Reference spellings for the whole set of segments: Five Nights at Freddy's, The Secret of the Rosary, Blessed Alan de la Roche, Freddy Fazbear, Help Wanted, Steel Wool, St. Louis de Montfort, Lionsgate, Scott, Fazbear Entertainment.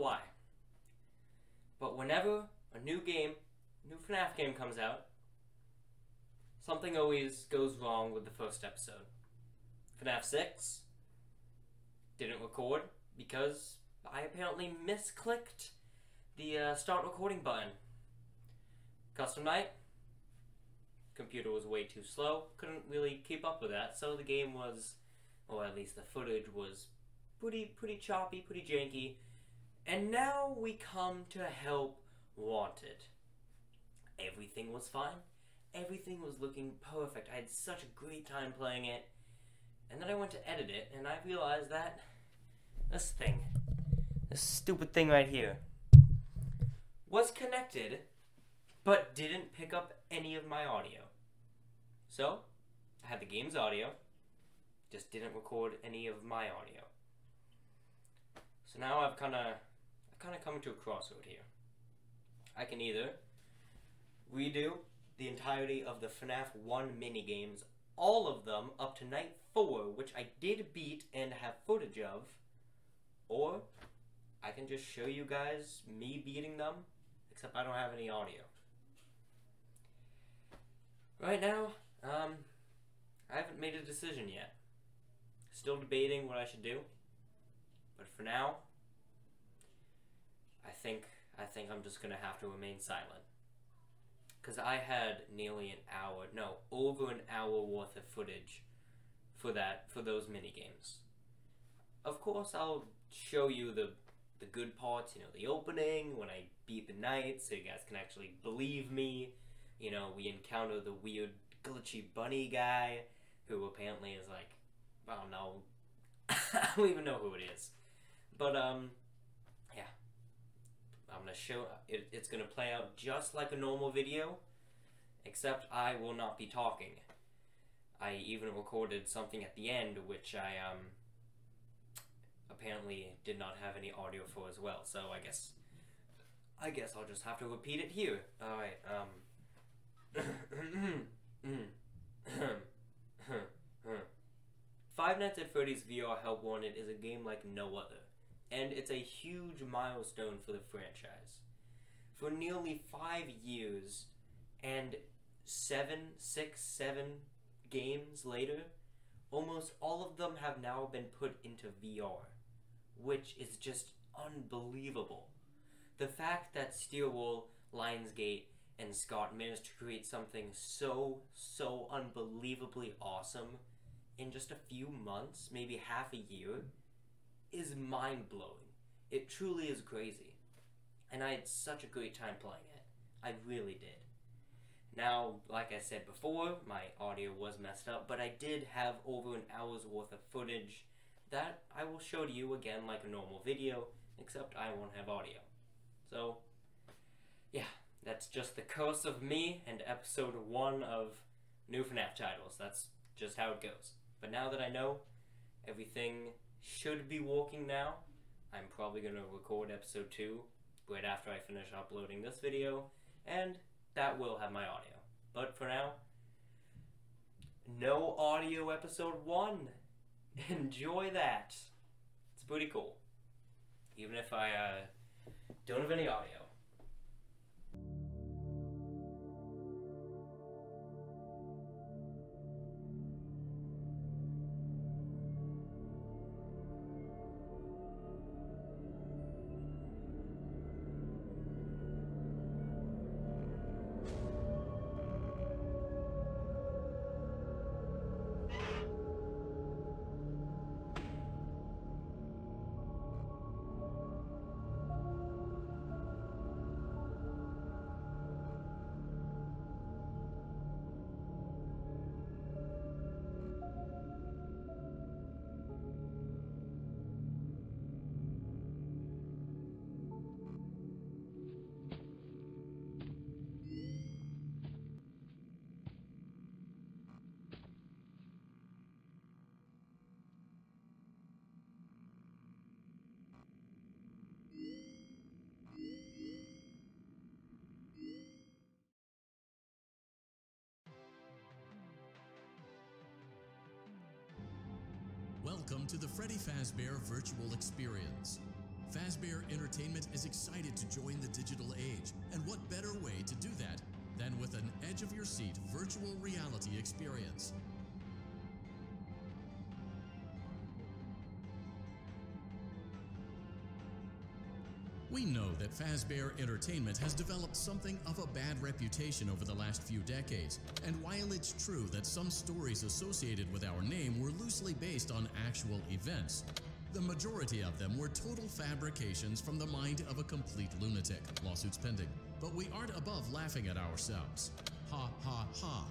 out why. But whenever a new FNAF game comes out, something always goes wrong with the first episode. FNAF 6 didn't record because I apparently misclicked the start recording button. Custom night, computer was way too slow, couldn't really keep up with that, so the game was, or at least the footage was, pretty choppy, pretty janky. And now we come to Help Wanted. Everything was fine. Everything was looking perfect. I had such a great time playing it. And then I went to edit it, and I realized that this thing, this stupid thing right here, was connected, but didn't pick up any of my audio. So, I had the game's audio, just didn't record any of my audio. So now I've kind of come to a crossroad here. I can either redo the entirety of the FNAF 1 minigames, all of them up to night 4, which I did beat and have footage of, or I can just show you guys me beating them, except I don't have any audio. Right now, I haven't made a decision yet. Still debating what I should do. But for now, I think I'm just gonna have to remain silent. Cause I had nearly an hour, no, over an hour worth of footage for those minigames. Of course, I'll show you the good parts, you know, the opening, when I beat the night, so you guys can actually believe me. You know, we encounter the weird glitchy bunny guy, who apparently is like, I don't know, I don't even know who it is. But, yeah, I'm gonna show, it's gonna play out just like a normal video, except I will not be talking. I even recorded something at the end, which I, apparently did not have any audio for as well, so I guess I'll just have to repeat it here. Alright, Five Nights at Freddy's VR Help Wanted is a game like no other, and it's a huge milestone for the franchise. For nearly 5 years and six, seven games later, almost all of them have now been put into VR, which is just unbelievable. The fact that Steel Wool, Lionsgate, and Scott managed to create something so unbelievably awesome in just a few months, maybe half a year, is mind-blowing. It truly is crazy. And I had such a great time playing it. I really did. Now, like I said before, my audio was messed up, but I did have over an hour's worth of footage that I will show to you again like a normal video, except I won't have audio. So, yeah, that's just the curse of me and episode 1 of new FNAF titles. That's just how it goes. But now that I know everything should be working now, I'm probably going to record episode 2 right after I finish uploading this video, and that will have my audio. But for now, no audio episode 1. Enjoy that. It's pretty cool. Even if I don't have any audio. Welcome to the Freddy Fazbear virtual experience. Fazbear Entertainment is excited to join the digital age, and what better way to do that than with an edge-of-your-seat virtual reality experience. We know that Fazbear Entertainment has developed something of a bad reputation over the last few decades, and while it's true that some stories associated with our name were loosely based on actual events, the majority of them were total fabrications from the mind of a complete lunatic, lawsuits pending. But we aren't above laughing at ourselves. Ha ha ha.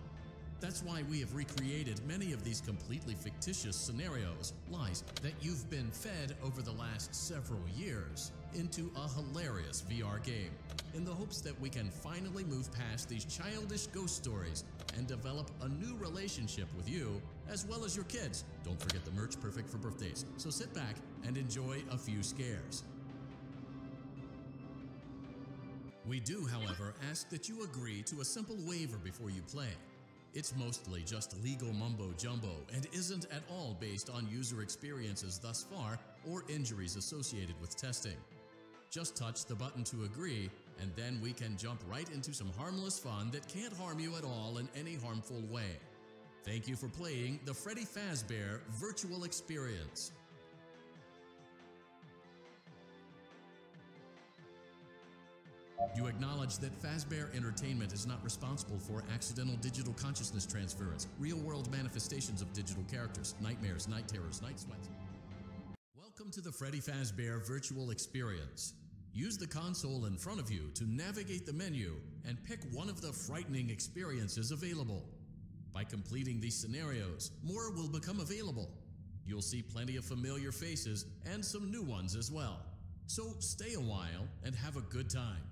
That's why we have recreated many of these completely fictitious scenarios, lies that you've been fed over the last several years, into a hilarious VR game, in the hopes that we can finally move past these childish ghost stories and develop a new relationship with you as well as your kids. Don't forget the merch, perfect for birthdays. So sit back and enjoy a few scares. We do, however, ask that you agree to a simple waiver before you play. It's mostly just legal mumbo-jumbo and isn't at all based on user experiences thus far or injuries associated with testing. Just touch the button to agree, and then we can jump right into some harmless fun that can't harm you at all in any harmful way. Thank you for playing the Freddy Fazbear Virtual Experience. You acknowledge that Fazbear Entertainment is not responsible for accidental digital consciousness transference, real-world manifestations of digital characters, nightmares, night terrors, night sweats. Welcome to the Freddy Fazbear Virtual Experience. Use the console in front of you to navigate the menu and pick one of the frightening experiences available. By completing these scenarios, more will become available. You'll see plenty of familiar faces and some new ones as well. So stay a while and have a good time.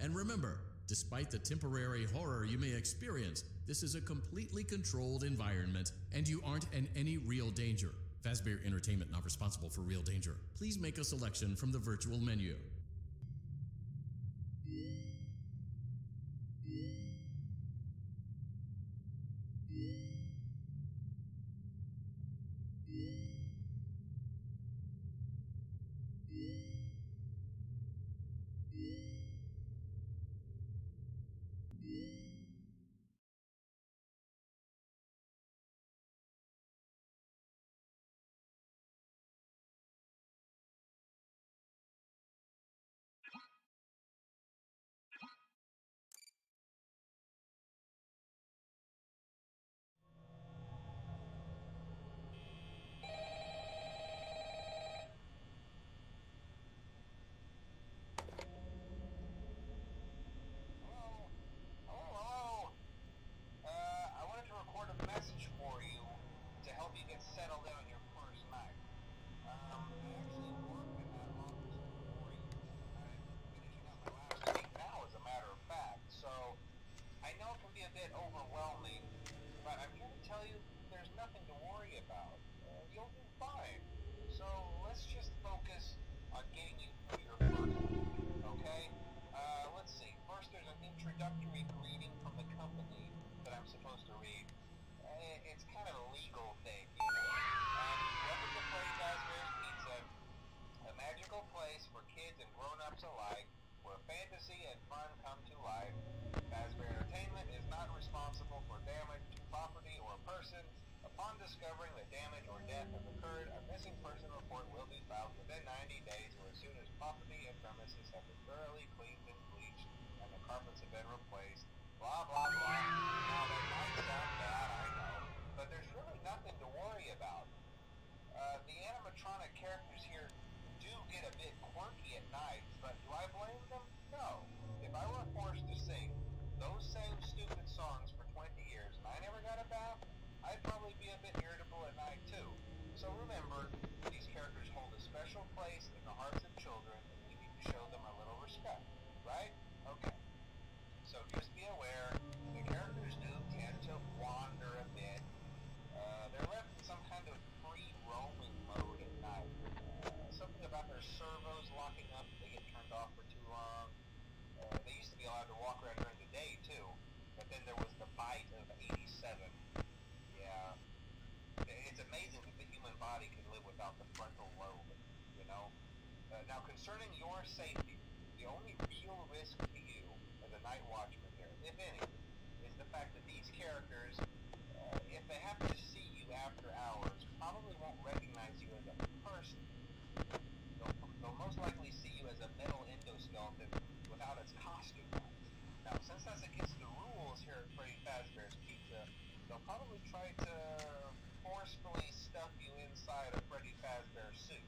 And remember, despite the temporary horror you may experience, this is a completely controlled environment and you aren't in any real danger. Fazbear Entertainment not responsible for real danger. Please make a selection from the virtual menu. Now, concerning your safety, the only real risk to you as a night watchman here, if any, is the fact that these characters, if they happen to see you after hours, probably won't recognize you as a person. They'll most likely see you as a metal endoskeleton without its costume. Now, since that's against the rules here at Freddy Fazbear's Pizza, they'll probably try to forcefully stuff you inside a Freddy Fazbear suit.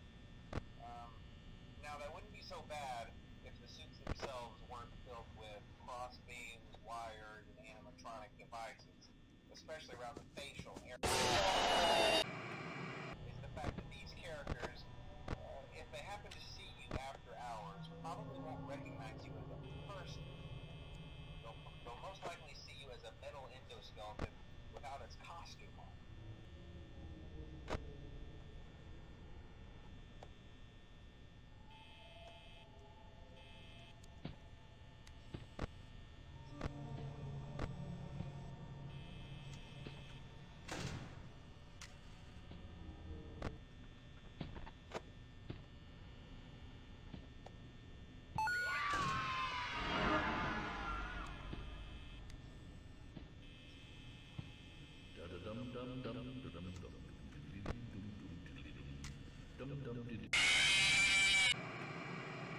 Now, that wouldn't be so bad if the suits themselves weren't filled with crossbeams, wires, and animatronic devices, especially around the facial area. It's the fact that these characters, if they happen to see you after hours, probably won't recognize you as a person. They'll most likely see you as a metal endoskeleton without its costume on.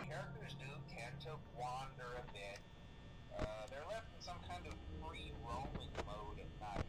Characters do tend to wander a bit. They're left in some kind of free roaming mode at night.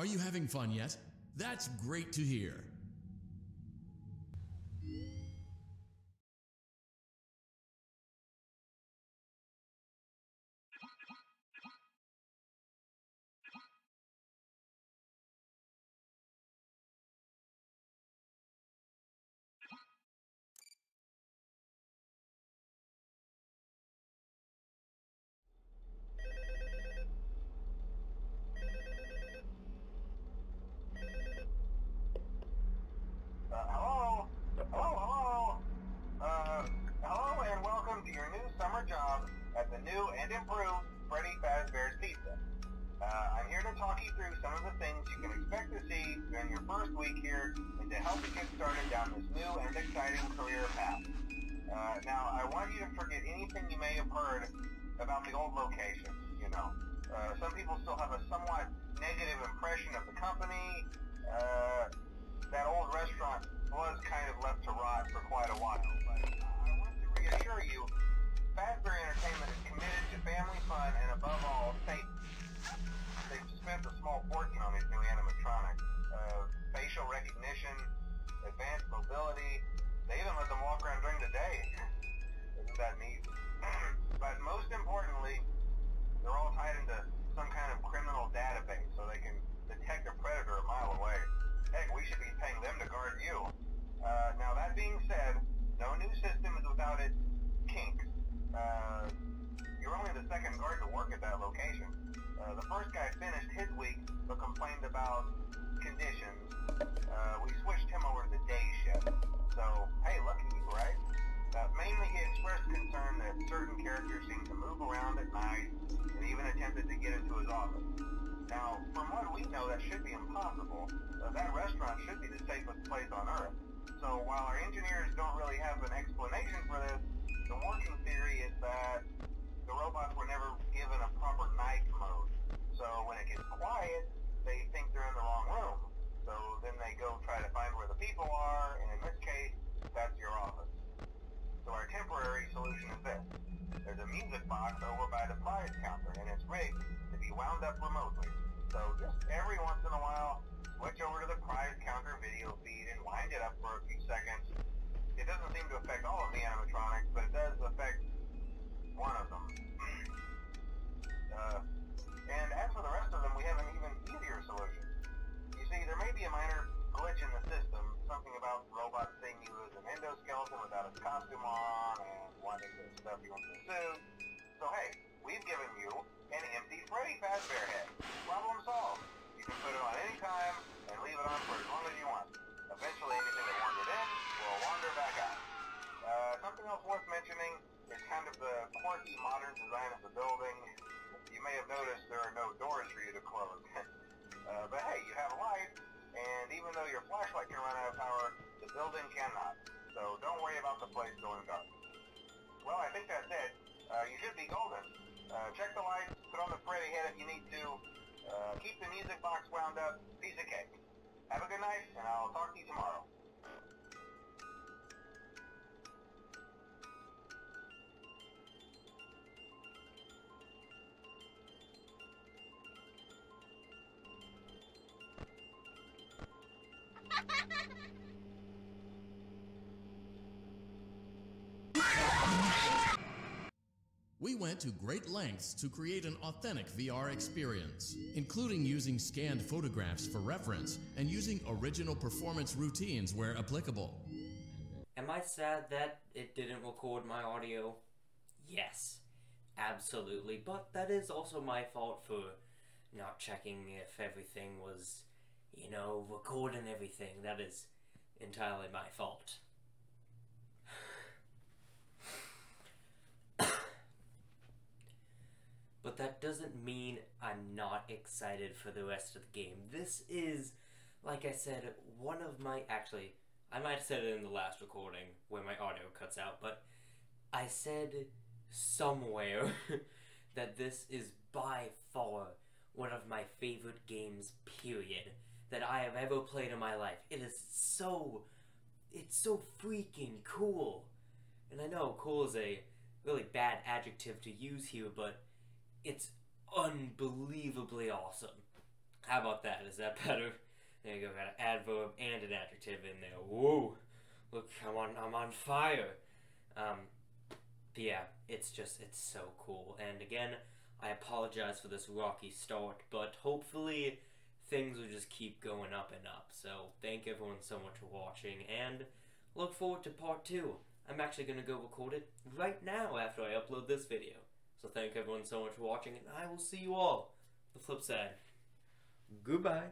Are you having fun yet? That's great to hear. Hello and welcome to your new summer job at the new and improved Freddy Fazbear's Pizza. I'm here to talk you through some of the things you can expect to see during your first week here and to help you get started down this new and exciting career path. Now, I want you to forget anything you may have heard about the old locations, you know. Some people still have a somewhat negative impression of the company. That old restaurant was kind of left to rot for quite a while, but I want to reassure you, Fazbear Entertainment is committed to family fun and, above all, safety. They've spent a small fortune on these new animatronics. Facial recognition, advanced mobility, they even let them walk around during the day. Isn't that neat? But most importantly, they're all tied into some kind of criminal database so they can detect a predator a mile away. Heck, we should be paying them to guard you. Now, that being said, no new system is without its kinks. You're only the second guard to work at that location. The first guy finished his week, but complained about conditions. We switched him over to the day shift. So, hey, lucky you, right? Mainly, he expressed concern that certain characters seemed to move around at night and even attempted to get into his office. Now, from what we know, that should be impossible. That restaurant should be the safest place on Earth. So while our engineers don't really have an explanation for this, the working theory is that the robots were never given a proper night mode. So when it gets quiet, they think they're in the wrong room. So then they go try to find where the people are, and in this case, that's your office. So our temporary solution is this. There's a music box over by the prize counter, and it's rigged to be wound up remotely. So just every once in a while, switch over to the prize counter video feed and wind it up for a few seconds. It doesn't seem to affect all of the animatronics, but it does affect one of them. And as for the rest of them, we have an even easier solution. You see, there may be a minor glitch in the system, something about robots seeing you as an endoskeleton without a costume on and wanting to stuff you into the suit. So hey, we've given you an empty Freddy Fazbear head. Problem solved. You can put it on any time and leave it on for as long as you want. Eventually anything that wandered in will wander back out. Something else worth mentioning is kind of the quirky modern design of the building. You may have noticed there are no doors for you to close. But hey, you have a light. And even though your flashlight can run out of power, the building cannot. So don't worry about the place going dark. Well, I think that's it. You should be golden. Check the lights, put on the Freddy head if you need to. Keep the music box wound up. Piece of cake. Have a good night, and I'll talk to you tomorrow. We went to great lengths to create an authentic VR experience, including using scanned photographs for reference and using original performance routines where applicable. Am I sad that it didn't record my audio? Yes, absolutely, but that is also my fault for not checking if everything was, you know, recording everything. That is entirely my fault. But that doesn't mean I'm not excited for the rest of the game. This is, like I said, one of my... Actually, I might have said it in the last recording where my audio cuts out, but I said somewhere that this is by far one of my favorite games, period, that I have ever played in my life. It is so... It's so freaking cool. And I know cool is a really bad adjective to use here, but... It's unbelievably awesome. How about that? Is that better? There you go. Got an adverb and an adjective in there. Woo! Look, I'm on fire. But yeah, it's so cool. And again, I apologize for this rocky start, but hopefully things will just keep going up and up. So thank everyone so much for watching, and look forward to part 2. I'm actually going to go record it right now after I upload this video. So thank everyone so much for watching, and I will see you all on the flip side. Goodbye.